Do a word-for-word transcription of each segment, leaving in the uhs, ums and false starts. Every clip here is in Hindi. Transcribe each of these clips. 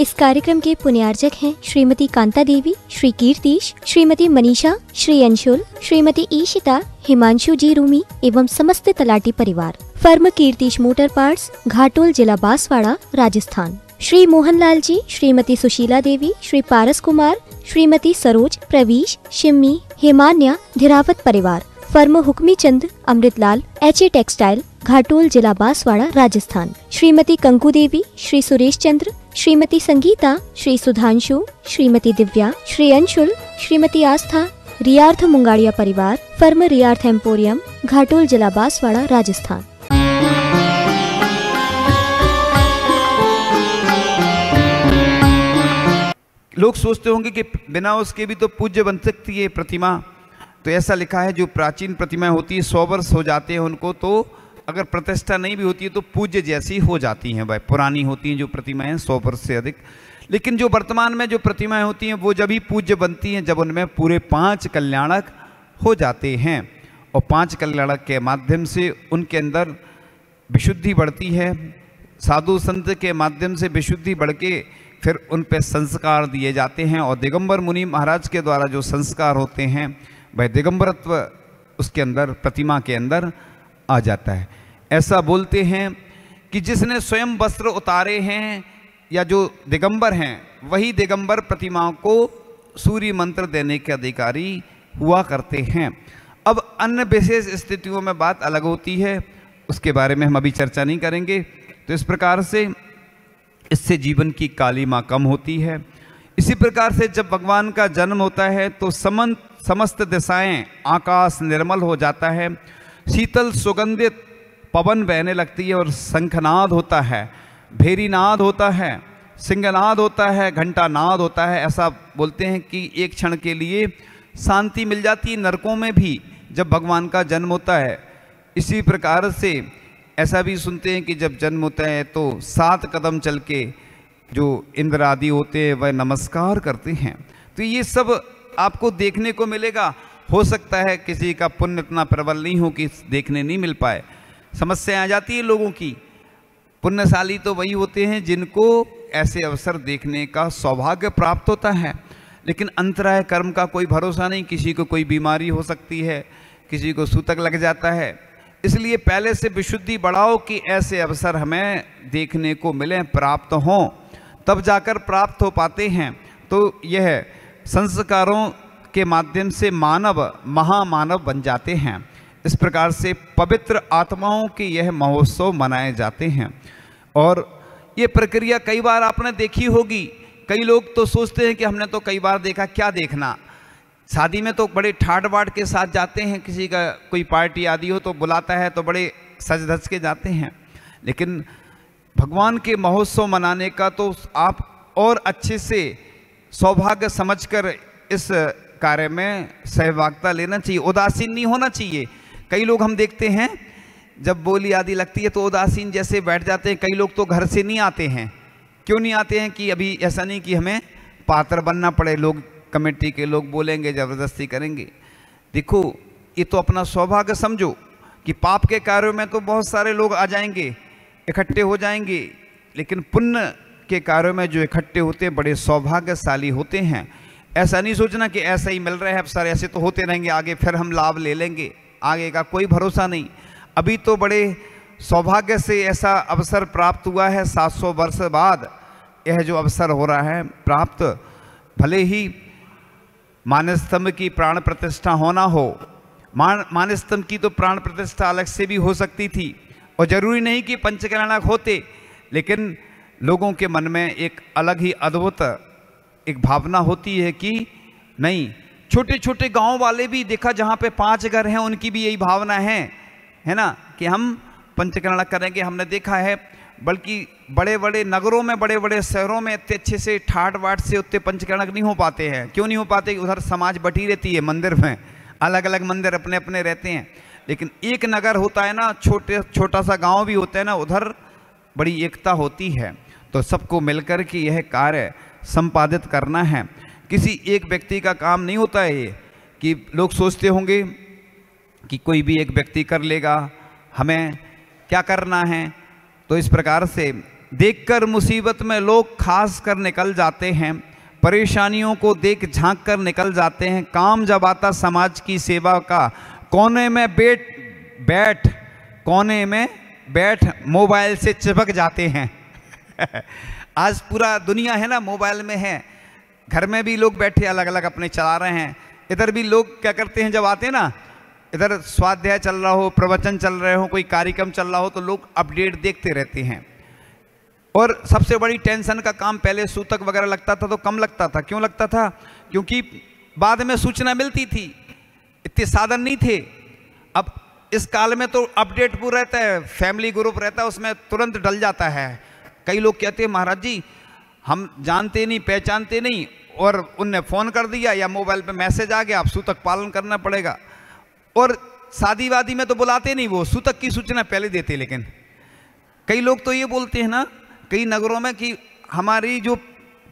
इस कार्यक्रम के पुण्यार्जक हैं श्रीमती कांता देवी, श्री कीर्तिश, श्रीमती मनीषा, श्री अंशुल, श्रीमती ईशिता, हिमांशु जी रूमी एवं समस्त तलाटी परिवार। Firm Kirtish motor parts, Ghatol, जिला बांसवाड़ा, राजस्थान। श्री मोहनलाल जी, श्रीमती सुशीला देवी, श्री पारस कुमार, श्रीमती सरोज, प्रवीश, शिम्मी, हिमान्या, धीरावत परिवार। Firm Hukmi Chand Amrit Lal H A textile, Ghatol, जिला बांसवाड़ा, राजस्थान। श्रीमती कंकु देवी, श्री सुरेश चंद्र, श्रीमती संगीता, श्री सुधांशु, श्रीमती दिव्या, श्री अंशुल, श्रीमती आस्था, रियार्थ मुंगाड़िया परिवार। फर्म रियार्थ एम्पोरियम, घाटोल, जिला बांसवाड़ा, राजस्थान। लोग सोचते होंगे कि बिना उसके भी तो पूज्य बन सकती है प्रतिमा, तो ऐसा लिखा है जो प्राचीन प्रतिमाएं होती है सौ वर्ष हो जाते हैं उनको, तो अगर प्रतिष्ठा नहीं भी होती है तो पूज्य जैसी हो जाती हैं। भाई पुरानी होती हैं जो प्रतिमाएं सौ वर्ष से अधिक, लेकिन जो वर्तमान में जो प्रतिमाएं होती हैं वो जब ही पूज्य बनती हैं जब उनमें पूरे पांच कल्याणक हो जाते हैं, और पांच कल्याणक के माध्यम से उनके अंदर विशुद्धि बढ़ती है। साधु संत के माध्यम से विशुद्धि बढ़ के फिर उन पर संस्कार दिए जाते हैं, और दिगम्बर मुनि महाराज के द्वारा जो संस्कार होते हैं वह दिगम्बरत्व उसके अंदर प्रतिमा के अंदर आ जाता है। ऐसा बोलते हैं कि जिसने स्वयं वस्त्र उतारे हैं या जो दिगम्बर हैं वही दिगम्बर प्रतिमा को सूर्य मंत्र देने के अधिकारी हुआ करते हैं। अब अन्य विशेष स्थितियों में बात अलग होती है, उसके बारे में हम अभी चर्चा नहीं करेंगे। तो इस प्रकार से इससे जीवन की कालिमा कम होती है। इसी प्रकार से जब भगवान का जन्म होता है तो समंत समस्त दिशाएं आकाश निर्मल हो जाता है, शीतल सुगंधित पवन बहने लगती है, और शंखनाद होता है, भेरीनाद होता है, सिंहनाद होता है, घंटानाद होता है। ऐसा बोलते हैं कि एक क्षण के लिए शांति मिल जाती है नरकों में भी जब भगवान का जन्म होता है। इसी प्रकार से ऐसा भी सुनते हैं कि जब जन्म होता है तो सात कदम चल के जो इंद्र आदि होते हैं वह नमस्कार करते हैं। तो ये सब आपको देखने को मिलेगा। हो सकता है किसी का पुण्य इतना प्रबल नहीं हो कि देखने नहीं मिल पाए। समस्याएं आ जाती है लोगों की। पुण्यशाली तो वही होते हैं जिनको ऐसे अवसर देखने का सौभाग्य प्राप्त होता है, लेकिन अंतराय कर्म का कोई भरोसा नहीं। किसी को कोई बीमारी हो सकती है, किसी को सूतक लग जाता है। इसलिए पहले से विशुद्धि बढ़ाओ कि ऐसे अवसर हमें देखने को मिलें, प्राप्त हों, तब जाकर प्राप्त हो पाते हैं। तो यह संस्कारों के माध्यम से मानव महामानव बन जाते हैं। इस प्रकार से पवित्र आत्माओं के यह महोत्सव मनाए जाते हैं। और ये प्रक्रिया कई बार आपने देखी होगी। कई लोग तो सोचते हैं कि हमने तो कई बार देखा, क्या देखना। शादी में तो बड़े ठाट बाट के साथ जाते हैं, किसी का कोई पार्टी आदि हो तो बुलाता है तो बड़े सज धज के जाते हैं, लेकिन भगवान के महोत्सव मनाने का तो आप और अच्छे से सौभाग्य समझकर इस कार्य में सहभागिता लेना चाहिए, उदासीन नहीं होना चाहिए। कई लोग हम देखते हैं जब बोली आदि लगती है तो उदासीन जैसे बैठ जाते हैं। कई लोग तो घर से नहीं आते हैं। क्यों नहीं आते हैं कि अभी ऐसा नहीं कि हमें पात्र बनना पड़े, लोग कमेटी के लोग बोलेंगे, ज़बरदस्ती करेंगे। देखो, ये तो अपना सौभाग्य समझो कि पाप के कार्यों में तो बहुत सारे लोग आ जाएंगे, इकट्ठे हो जाएंगे, लेकिन पुण्य के कार्यों में जो इकट्ठे होते हैं बड़े सौभाग्यशाली होते हैं। ऐसा नहीं सोचना कि ऐसा ही मिल रहा है, अब सर ऐसे तो होते रहेंगे, आगे फिर हम लाभ ले लेंगे, आगे का कोई भरोसा नहीं। अभी तो बड़े सौभाग्य से ऐसा अवसर प्राप्त हुआ है। सात सौ वर्ष बाद यह जो अवसर हो रहा है प्राप्त, भले ही मानस्तंभ की प्राण प्रतिष्ठा होना हो, मान मानस्तंभ की तो प्राण प्रतिष्ठा अलग से भी हो सकती थी, और ज़रूरी नहीं कि पंचकल्याणक होते, लेकिन लोगों के मन में एक अलग ही अद्भुत एक भावना होती है कि नहीं, छोटे छोटे गांव वाले भी देखा जहाँ पे पांच घर हैं उनकी भी यही भावना है है ना कि हम पंचकल्याणक करेंगे। हमने देखा है बल्कि बड़े बड़े नगरों में, बड़े बड़े शहरों में इतने अच्छे से ठाट बाट से उतने पंचकल्याणक नहीं हो पाते हैं। क्यों नहीं हो पाते? उधर समाज बटी रहती है, मंदिर में अलग अलग मंदिर अपने अपने रहते हैं, लेकिन एक नगर होता है ना, छोटे छोटा सा गाँव भी होता है ना, उधर बड़ी एकता होती है। तो सबको मिलकर के यह कार्य संपादित करना है। किसी एक व्यक्ति का काम नहीं होता है ये, कि लोग सोचते होंगे कि कोई भी एक व्यक्ति कर लेगा, हमें क्या करना है। तो इस प्रकार से देखकर मुसीबत में लोग खास कर निकल जाते हैं, परेशानियों को देख झांक कर निकल जाते हैं। काम जब आता समाज की सेवा का, कोने में बैठ बैठ कोने में बैठ मोबाइल से चिपक जाते हैं। आज पूरा दुनिया है ना मोबाइल में है, घर में भी लोग बैठे अलग अलग अपने चला रहे हैं। इधर भी लोग क्या करते हैं, जब आते हैं ना इधर स्वाध्याय चल रहा हो, प्रवचन चल रहे हो, कोई कार्यक्रम चल रहा हो, तो लोग अपडेट देखते रहते हैं। और सबसे बड़ी टेंशन का काम, पहले सूतक वगैरह लगता था तो कम लगता था। क्यों लगता था? क्योंकि बाद में सूचना मिलती थी, इतने साधन नहीं थे। अब इस काल में तो अपडेट पूरा रहता है, फैमिली ग्रुप रहता है, उसमें तुरंत डल जाता है। कई लोग कहते हैं महाराज जी हम जानते नहीं पहचानते नहीं, और उनने फ़ोन कर दिया या मोबाइल पर मैसेज आ गया, आप सूतक पालन करना पड़ेगा। और शादी वादी में तो बुलाते नहीं, वो सूतक की सूचना पहले देते। लेकिन कई लोग तो ये बोलते हैं ना कई नगरों में कि हमारी जो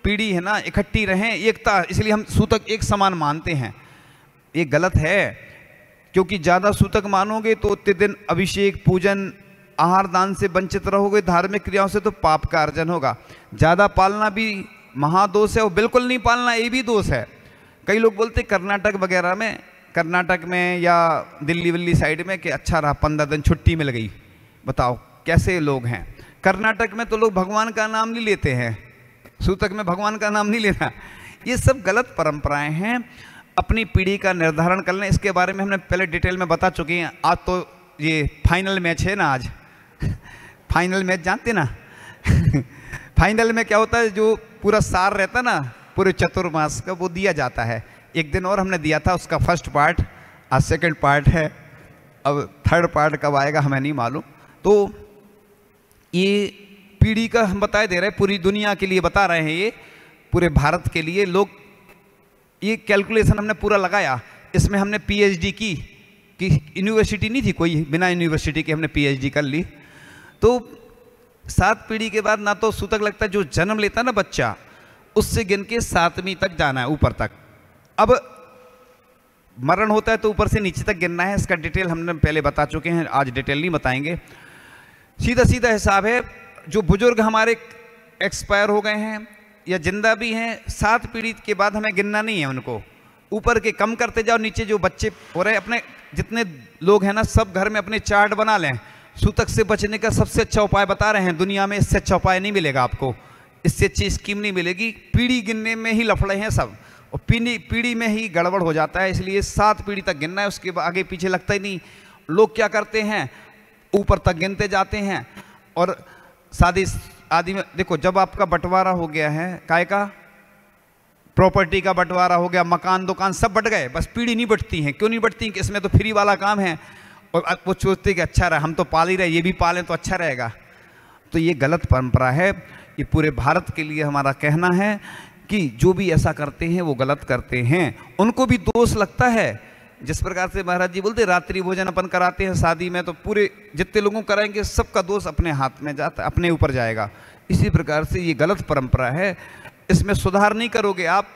पीढ़ी है ना इकट्ठी रहें, एकता, इसलिए हम सूतक एक समान मानते हैं। ये गलत है, क्योंकि ज़्यादा सूतक मानोगे तो उतने दिन अभिषेक पूजन आहार दान से वंचित रहोगे, धार्मिक क्रियाओं से तो पाप का अर्जन होगा। ज़्यादा पालना भी महादोष है और बिल्कुल नहीं पालना ये भी दोष है। कई लोग बोलते कर्नाटक वगैरह में, कर्नाटक में या दिल्ली विल्ली साइड में कि अच्छा रहा पंद्रह दिन छुट्टी मिल गई। बताओ कैसे लोग हैं। कर्नाटक में तो लोग भगवान का नाम नहीं लेते हैं, सूतक में भगवान का नाम नहीं लेना। ये सब गलत परंपराएं हैं। अपनी पीढ़ी का निर्धारण कर लें, इसके बारे में हमने पहले डिटेल में बता चुके हैं। आज तो ये फाइनल मैच है ना, आज फाइनल मैच जानते ना। फाइनल में क्या होता है, जो पूरा सार रहता ना पूरे चतुर्मास का, वो दिया जाता है। एक दिन और हमने दिया था, उसका फर्स्ट पार्ट, आज सेकेंड पार्ट है, अब थर्ड पार्ट कब आएगा हमें नहीं मालूम। तो ये पीढ़ी का हम बताए दे रहे हैं, पूरी दुनिया के लिए बता रहे हैं, ये पूरे भारत के लिए। लोग ये कैलकुलेशन हमने पूरा लगाया, इसमें हमने पीएचडी की, कि यूनिवर्सिटी नहीं थी कोई, बिना यूनिवर्सिटी के हमने पीएचडी कर ली। तो सात पीढ़ी के बाद ना तो सूतक लगता, जो जन्म लेता ना बच्चा, उससे गिन के सातवीं तक जाना है, ऊपर तक। अब मरण होता है तो ऊपर से नीचे तक गिनना है। इसका डिटेल हमने पहले बता चुके हैं, आज डिटेल नहीं बताएंगे। सीधा सीधा हिसाब है, जो बुजुर्ग हमारे एक्सपायर हो गए हैं या जिंदा भी हैं, सात पीढ़ी के बाद हमें गिनना नहीं है उनको। ऊपर के कम करते जाओ, नीचे जो बच्चे हो रहे हैं, अपने जितने लोग हैं ना सब घर में अपने चार्ट बना लें। सूतक से बचने का सबसे अच्छा उपाय बता रहे हैं, दुनिया में इससे अच्छा उपाय नहीं मिलेगा आपको, इससे अच्छी स्कीम नहीं मिलेगी। पीढ़ी गिनने में ही लफड़े हैं सब, और पीढ़ी पीढ़ी में ही गड़बड़ हो जाता है। इसलिए सात पीढ़ी तक गिनना है, उसके आगे पीछे लगता ही नहीं। लोग क्या करते हैं, ऊपर तक गिनते जाते हैं। और शादी आदि में देखो, जब आपका बंटवारा हो गया है, काय का प्रॉपर्टी का बंटवारा हो गया, मकान दुकान सब बंट गए, बस पीढ़ी नहीं बंटती हैं। क्यों नहीं बंटती? इसमें तो फ्री वाला काम है, और वो सोचते कि अच्छा रहा, हम तो पाल ही रहे, ये भी पालें तो अच्छा रहेगा। तो ये गलत परंपरा है। ये पूरे भारत के लिए हमारा कहना है कि जो भी ऐसा करते हैं वो गलत करते हैं, उनको भी दोष लगता है। जिस प्रकार से महाराज जी बोलते रात्रि भोजन अपन कराते हैं शादी में, तो पूरे जितने लोगों कराएंगे सबका दोष अपने हाथ में जाता, अपने ऊपर जाएगा। इसी प्रकार से ये गलत परंपरा है, इसमें सुधार नहीं करोगे आप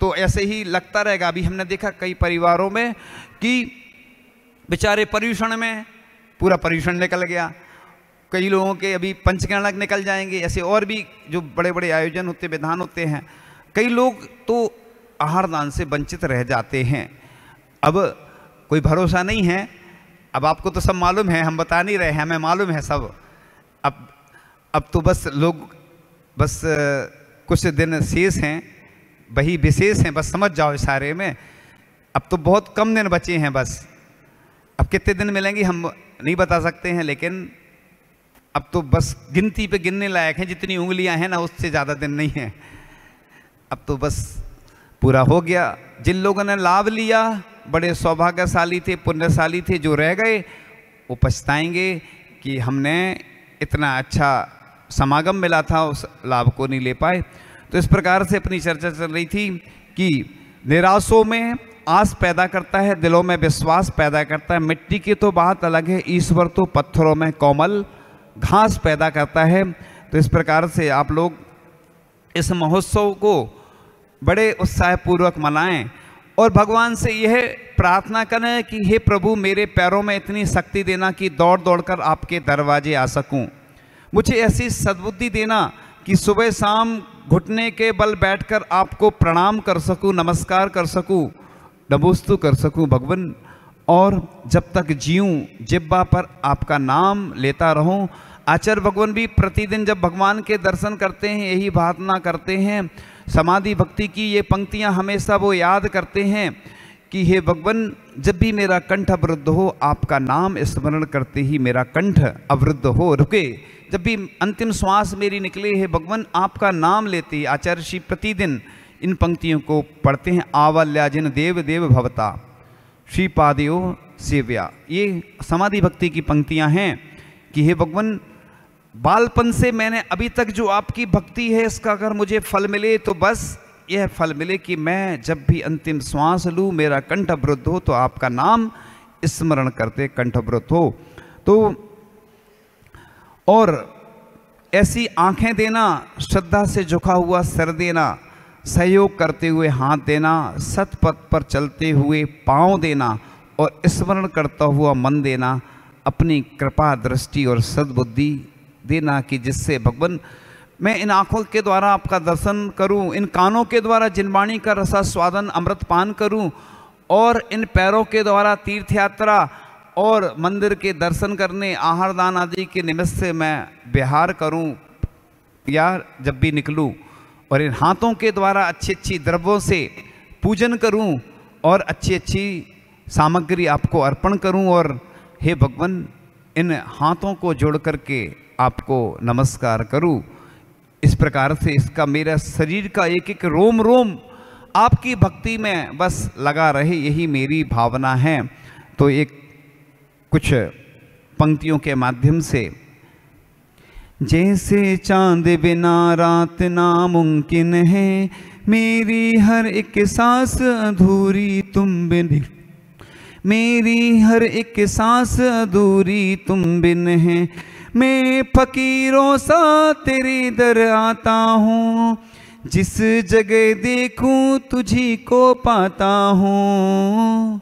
तो ऐसे ही लगता रहेगा। अभी हमने देखा कई परिवारों में कि बेचारे पर्यूषण में पूरा पर्यूषण निकल गया, कई लोगों के अभी पंचकल्याणक निकल जाएंगे, ऐसे और भी जो बड़े बड़े आयोजन होते विधान होते हैं। कई लोग तो आहार दान से वंचित रह जाते हैं। अब कोई भरोसा नहीं है, अब आपको तो सब मालूम है, हम बता नहीं रहे हैं, हमें मालूम है सब। अब अब तो बस लोग बस कुछ दिन शेष हैं, वही विशेष हैं, बस समझ जाओ इशारे में। अब तो बहुत कम दिन बचे हैं बस, अब कितने दिन मिलेंगे हम नहीं बता सकते हैं, लेकिन अब तो बस गिनती पे गिनने लायक हैं, जितनी उंगलियां हैं ना उससे ज़्यादा दिन नहीं हैं। अब तो बस पूरा हो गया। जिन लोगों ने लाभ लिया बड़े सौभाग्यशाली थे, पुण्यशाली थे, जो रह गए वो पछताएंगे कि हमने इतना अच्छा समागम मिला था, उस लाभ को नहीं ले पाए। तो इस प्रकार से अपनी चर्चा चल रही थी कि निराशों में आस पैदा करता है, दिलों में विश्वास पैदा करता है। मिट्टी की तो बात अलग है, ईश्वर तो पत्थरों में कोमल घास पैदा करता है। तो इस प्रकार से आप लोग इस महोत्सव को बड़े उत्साहपूर्वक मनाएं और भगवान से यह प्रार्थना करें कि हे प्रभु मेरे पैरों में इतनी शक्ति देना कि दौड़ दौड़ कर आपके दरवाजे आ सकूं। मुझे ऐसी सद्बुद्धि देना कि सुबह शाम घुटने के बल बैठकर आपको प्रणाम कर सकूं, नमस्कार कर सकूं, नमोस्तु कर सकूं भगवन, और जब तक जीऊं जिब्बा पर आपका नाम लेता रहूं। आचार्य भगवान भी प्रतिदिन जब भगवान के दर्शन करते हैं यही भावना करते हैं। समाधि भक्ति की ये पंक्तियां हमेशा वो याद करते हैं कि हे भगवान, जब भी मेरा कंठ अवरुद्ध हो आपका नाम स्मरण करते ही मेरा कंठ अवरुद्ध हो रुके, जब भी अंतिम श्वास मेरी निकले हे भगवान आपका नाम लेते ही आचार्य श्री प्रतिदिन इन पंक्तियों को पढ़ते हैं। आवाल्या जिन देव देव भवता श्री पादयो सेव्या, ये समाधि भक्ति की पंक्तियां हैं कि हे भगवान, बालपन से मैंने अभी तक जो आपकी भक्ति है इसका अगर मुझे फल मिले तो बस यह फल मिले कि मैं जब भी अंतिम श्वास लूँ मेरा कंठ अवरुद्ध हो तो आपका नाम स्मरण करते कंठ अवरुद्ध हो। तो और ऐसी आंखें देना, श्रद्धा से झुका हुआ सर देना, सहयोग करते हुए हाथ देना, सतपथ पर चलते हुए पाँव देना और स्मरण करता हुआ मन देना, अपनी कृपा दृष्टि और सद्बुद्धि देना कि जिससे भगवान मैं इन आँखों के द्वारा आपका दर्शन करूं, इन कानों के द्वारा जिनवाणी का रसास्वादन अमृत पान करूं, और इन पैरों के द्वारा तीर्थ यात्रा और मंदिर के दर्शन करने आहार दान आदि के निमित्त से मैं विहार करूं या जब भी निकलूं, और इन हाथों के द्वारा अच्छी अच्छी द्रव्यों से पूजन करूं और अच्छी अच्छी सामग्री आपको अर्पण करूं, और हे भगवान इन हाथों को जोड़ करके आपको नमस्कार करूं। इस प्रकार से इसका मेरा शरीर का एक एक रोम रोम आपकी भक्ति में बस लगा रहे, यही मेरी भावना है। तो एक कुछ पंक्तियों के माध्यम से, जैसे चांद बिना रात नामुमकिन है, मेरी हर एक सांस अधूरी तुम बिन, मेरी हर एक सांस अधूरी तुम बिन है, मैं फकीरों सा तेरे दर आता हूँ, जिस जगह देखूँ तुझी को पाता हूँ,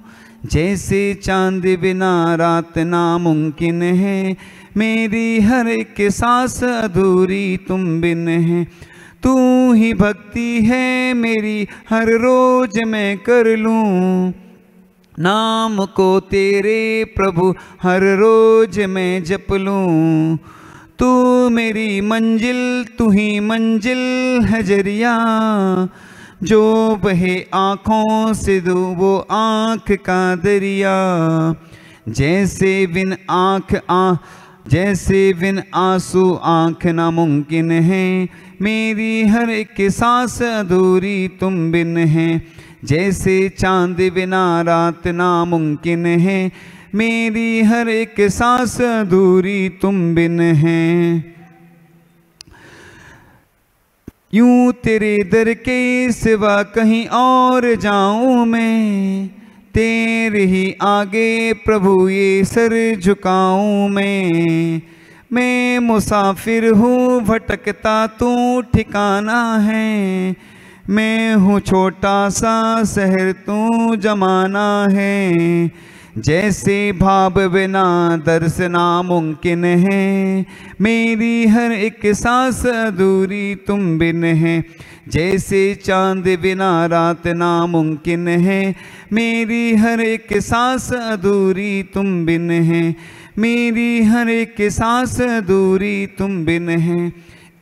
जैसे चांद बिना रात नामुमकिन है, मेरी हर एक सांस अधूरी तुम बिन है, तू ही भक्ति है मेरी हर रोज मैं कर लूँ, नाम को तेरे प्रभु हर रोज मैं जप लूँ, तू मेरी मंजिल तू ही मंजिल है जरिया, जो बहे आँखों से दो वो आँख का दरिया, जैसे बिन आँख आ जैसे बिन आंसू आँख नामुमकिन है, मेरी हर एक सांस अधूरी तुम बिन है, जैसे चांद बिना रात नामुमकिन है, मेरी हर एक सांस अधूरी तुम बिन है, यूं तेरे दर के सिवा कहीं और जाऊं मैं, तेरे ही आगे प्रभु ये सर झुकाऊं मैं, मैं मुसाफिर हूँ भटकता तू ठिकाना है, मैं हूँ छोटा सा शहर तू जमाना है, जैसे भाव बिना दर्श नामुमकिन है, मेरी हर एक सांस अधूरी तुम बिन है, जैसे चांद बिना रात नामुमकिन है, मेरी हर एक सांस अधूरी तुम बिन है, मेरी हर एक सांस अधूरी तुम बिन है।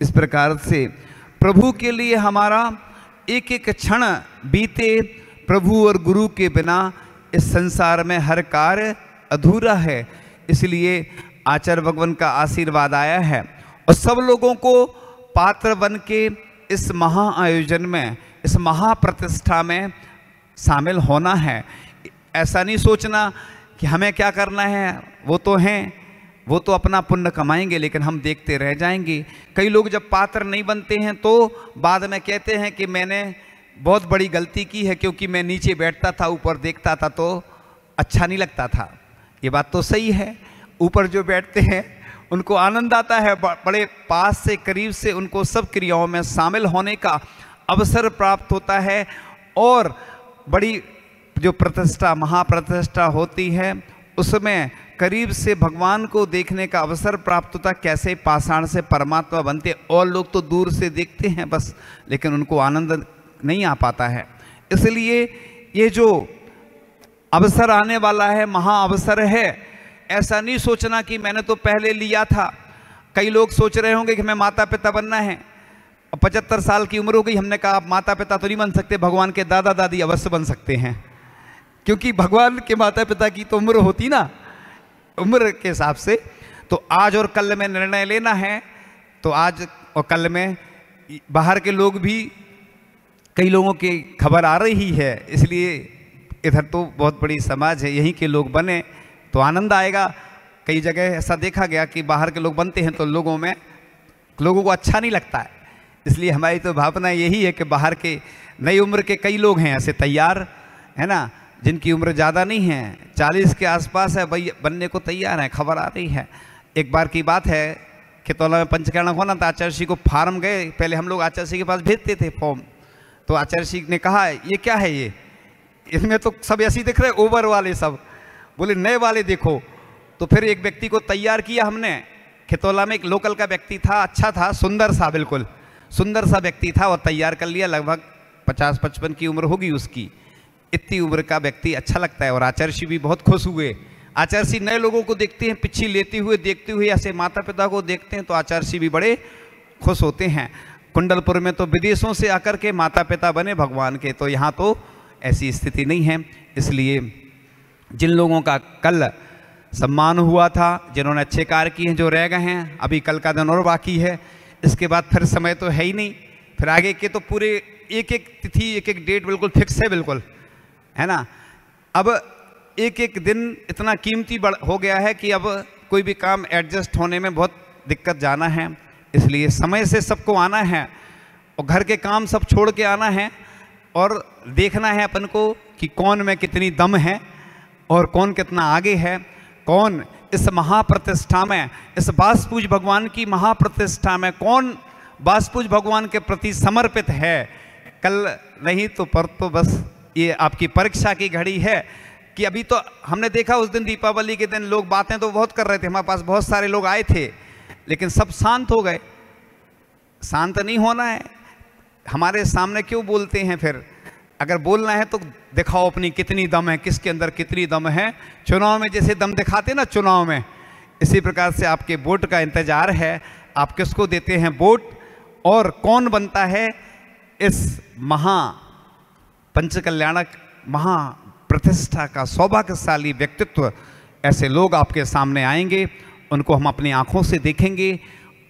इस प्रकार से प्रभु के लिए हमारा एक एक क्षण बीते, प्रभु और गुरु के बिना इस संसार में हर कार्य अधूरा है, इसलिए आचार्य भगवान का आशीर्वाद आया है और सब लोगों को पात्र बन के इस महा आयोजन में, इस महाप्रतिष्ठा में शामिल होना है। ऐसा नहीं सोचना कि हमें क्या करना है, वो तो हैं, वो तो अपना पुण्य कमाएंगे लेकिन हम देखते रह जाएंगे। कई लोग जब पात्र नहीं बनते हैं तो बाद में कहते हैं कि मैंने बहुत बड़ी गलती की है, क्योंकि मैं नीचे बैठता था ऊपर देखता था तो अच्छा नहीं लगता था। ये बात तो सही है, ऊपर जो बैठते हैं उनको आनंद आता है, बड़े पास से करीब से उनको सब क्रियाओं में शामिल होने का अवसर प्राप्त होता है, और बड़ी जो प्रतिष्ठा महाप्रतिष्ठा होती है उसमें करीब से भगवान को देखने का अवसर प्राप्त होता। कैसे पाषाण से परमात्मा बनते, और लोग तो दूर से देखते हैं बस, लेकिन उनको आनंद नहीं आ पाता है। इसलिए ये जो अवसर आने वाला है महा अवसर है। ऐसा नहीं सोचना कि मैंने तो पहले लिया था। कई लोग सोच रहे होंगे कि हमें माता पिता बनना है, पचहत्तर साल की उम्र हो गई, हमने कहा आप माता पिता तो नहीं बन सकते, भगवान के दादा दादी अवश्य बन सकते हैं, क्योंकि भगवान के माता पिता की तो उम्र होती ना, उम्र के हिसाब से। तो आज और कल में निर्णय लेना है। तो आज और कल में बाहर के लोग भी, कई लोगों की खबर आ रही है, इसलिए इधर तो बहुत बड़ी समाज है, यहीं के लोग बने तो आनंद आएगा। कई जगह ऐसा देखा गया कि बाहर के लोग बनते हैं तो लोगों में लोगों को अच्छा नहीं लगता है। इसलिए हमारी तो भावना यही है कि बाहर के नई उम्र के कई लोग हैं ऐसे तैयार है ना, जिनकी उम्र ज़्यादा नहीं है, चालीस के आसपास है, भाई बनने को तैयार हैं, खबर आ रही है। एक बार की बात है, खितौला में पंचकरण होना था, आचार्य जी को फार्म गए, पहले हम लोग आचार्य जी के पास भेजते थे फॉर्म, तो आचार्य जी ने कहा ये क्या है, ये इसमें तो सब ऐसे दिख रहे ओवर वाले, सब बोले नए वाले देखो। तो फिर एक व्यक्ति को तैयार किया हमने खितौला में, एक लोकल का व्यक्ति था, अच्छा था, सुंदर सा, बिल्कुल सुंदर सा व्यक्ति था, और तैयार कर लिया, लगभग पचास पचपन की उम्र होगी उसकी, इतनी उम्र का व्यक्ति अच्छा लगता है। और आचार्य भी बहुत खुश हुए। आचार्य नए लोगों को देखते हैं पीछे लेते हुए, देखते हुए ऐसे माता पिता को देखते हैं तो आचार्य भी बड़े खुश होते हैं। कुंडलपुर में तो विदेशों से आकर के माता पिता बने भगवान के, तो यहाँ तो ऐसी स्थिति नहीं है। इसलिए जिन लोगों का कल सम्मान हुआ था, जिन्होंने अच्छे कार्य किए हैं, जो रह गए हैं, अभी कल का दिन और बाकी है, इसके बाद फिर समय तो है ही नहीं, फिर आगे के तो पूरे एक एक तिथि एक एक डेट बिल्कुल फिक्स है, बिल्कुल है ना। अब एक एक दिन इतना कीमती बढ़ हो गया है कि अब कोई भी काम एडजस्ट होने में बहुत दिक्कत जाना है। इसलिए समय से सबको आना है, और घर के काम सब छोड़ के आना है, और देखना है अपन को कि कौन में कितनी दम है और कौन कितना आगे है, कौन इस महाप्रतिष्ठा में, इस वासुपूज्य भगवान की महाप्रतिष्ठा में कौन वासुपूज्य भगवान के प्रति समर्पित है। कल नहीं तो पर तो बस ये आपकी परीक्षा की घड़ी है कि अभी तो हमने देखा उस दिन दीपावली के दिन लोग बातें तो बहुत कर रहे थे, हमारे पास बहुत सारे लोग आए थे, लेकिन सब शांत हो गए। शांत नहीं होना है, हमारे सामने क्यों बोलते हैं फिर, अगर बोलना है तो दिखाओ अपनी कितनी दम है, किसके अंदर कितनी दम है। चुनाव में जैसे दम दिखाते ना चुनाव में, इसी प्रकार से आपके वोट का इंतज़ार है, आप किसको देते हैं वोट और कौन बनता है इस महा पंचकल्याणक महा प्रतिष्ठा का सौभाग्यशाली व्यक्तित्व। ऐसे लोग आपके सामने आएंगे, उनको हम अपनी आँखों से देखेंगे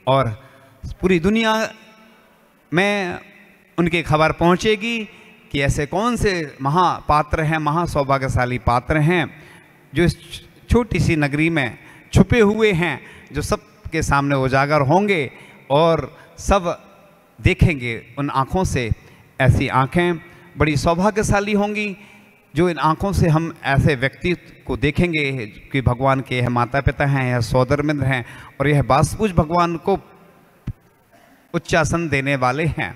और पूरी दुनिया में उनकी खबर पहुँचेगी कि ऐसे कौन से महापात्र हैं, महा सौभाग्यशाली पात्र हैं जो इस छोटी सी नगरी में छुपे हुए हैं, जो सबके सामने उजागर होंगे और सब देखेंगे उन आँखों से। ऐसी आँखें बड़ी सौभाग्यशाली होंगी, जो इन आँखों से हम ऐसे व्यक्ति को देखेंगे कि भगवान के यह माता पिता हैं, यह सौधर्मिंद्र हैं और यह वासुपूज्य भगवान को उच्चासन देने वाले हैं।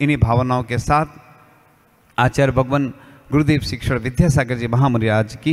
इन्हीं भावनाओं के साथ आचार्य भगवान गुरुदेव शिक्षण विद्यासागर जी महामर्याद की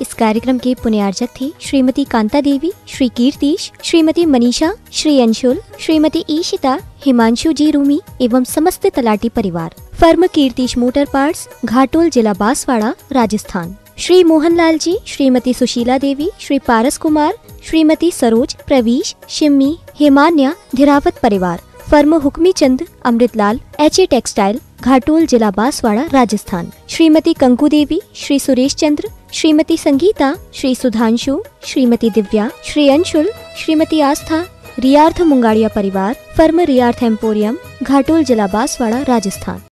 इस कार्यक्रम के पुण्यार्चक थे श्रीमती कांता देवी, श्री कीर्तिश, श्रीमती मनीषा, श्री अंशुल, श्रीमती ईशिता, हिमांशु जी रूमी एवं समस्त तलाटी परिवार। Firm Kirtish motor parts, Ghatol, जिला बांसवाड़ा, राजस्थान। श्री मोहनलाल जी, श्रीमती सुशीला देवी, श्री पारस कुमार, श्रीमती सरोज, प्रवीश, शिम्मी, हेमान्या, धीरावत परिवार। Firm Hukmi Chand Amrit Lal H A textile, Ghatol, जिला बांसवाड़ा, राजस्थान। श्रीमती कंकु देवी, श्री सुरेश चंद्र, श्रीमती संगीता, श्री सुधांशु, श्रीमती दिव्या, श्री अंशुल, श्रीमती आस्था, रियार्थ मुंगाड़िया परिवार। फर्म रियार्थ एम्पोरियम, घाटोल, जिला बांसवाड़ा, राजस्थान।